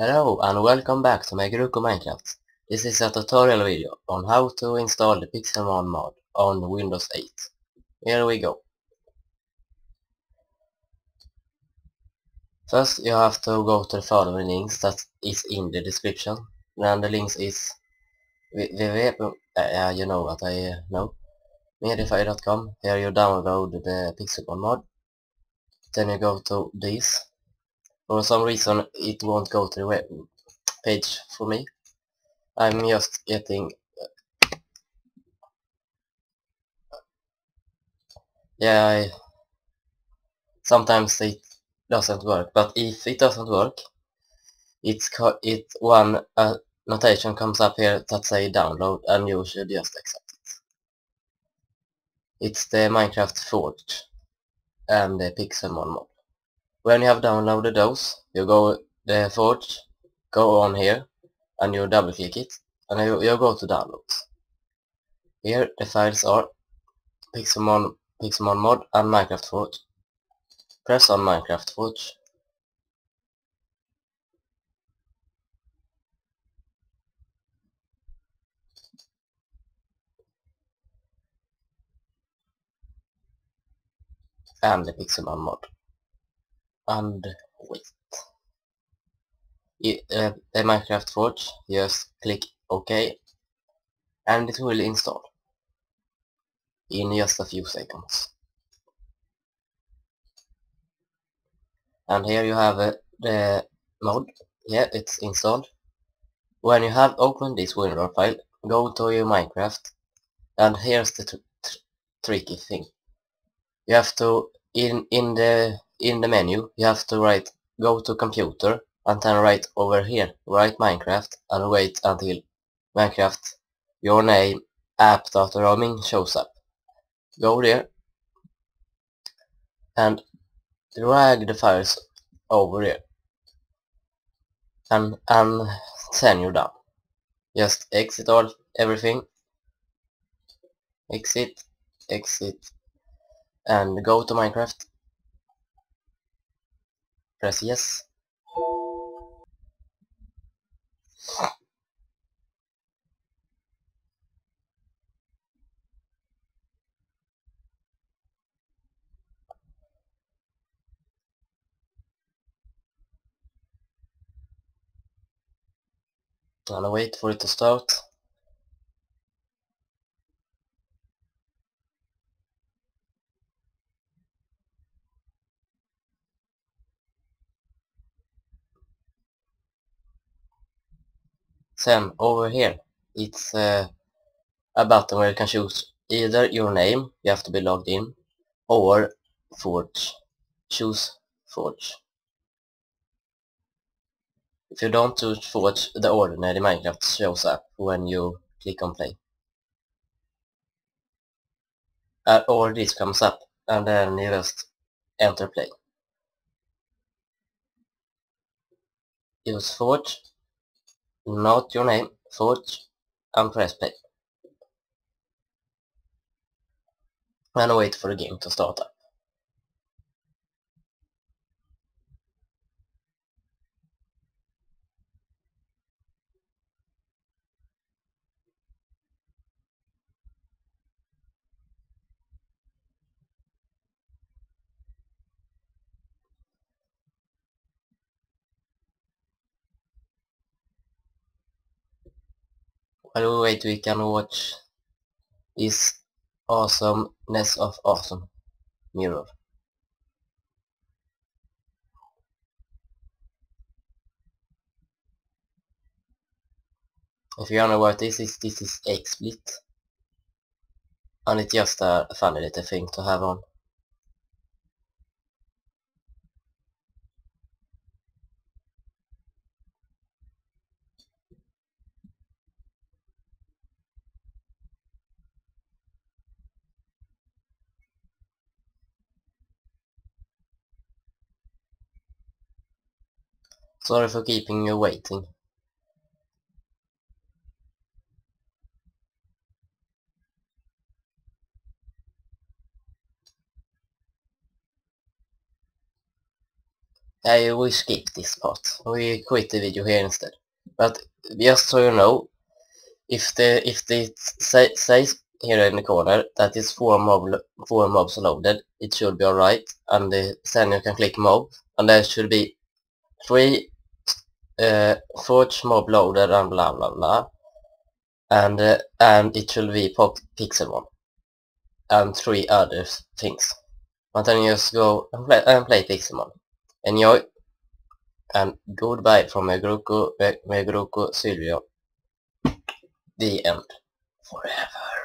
Hello and welcome back to Meguroko Minecraft. This is a tutorial video on how to install the Pixelmon mod on Windows 8. Here we go. First you have to go to the following links that is in the description. And the links is Mediafire.com. Here you download the Pixelmon mod. Then you go to this. For some reason it won't go to the web page for me. I'm just getting... sometimes it doesn't work, but if it doesn't work, one notation comes up here that say download, and you should just accept it. It's the Minecraft Forge and the Pixelmon mod. When you have downloaded those, you go the Forge, go on here, and you double click it, and you go to downloads. Here the files are Pixelmon mod and Minecraft Forge. Press on Minecraft Forge. And the Pixelmon mod. And wait. The Minecraft Forge, just click OK, and it will install in just a few seconds. And here you have the mod. Yeah, it's installed. When you have opened this WinRAR file, go to your Minecraft, and here's the tricky thing. You have to in the menu, you have to write go to computer, and then right over here, write Minecraft, and wait until Minecraft, your name, app.roaming shows up. Go there, and drag the files over here, and send you down. Just exit everything, exit, and go to Minecraft, press yes. I'll wait for it to start. Then over here, it's a button where you can choose either your name, you have to be logged in, or Forge. Choose Forge. If you don't choose Forge, the ordinary Minecraft shows up when you click on play. Or this comes up, and then you just enter play. Use Forge. Note your name, Forge, and press play. And wait for the game to start up. While we wait, we can watch this awesomeness of awesome mirror. If you don't know what this is Xplit, and it's just a funny little thing to have on. Sorry for keeping you waiting. I will skip this part. We quit the video here instead. But just so you know, if it says here in the corner that it's four mobs loaded, it should be alright, and then you can click mob, and there should be three forge mob loaded and blah blah blah, and it should be Pixelmon and three other things. But then you just go and play Pixelmon. Enjoy, and goodbye from Meguroko Sylveon. The end. Forever.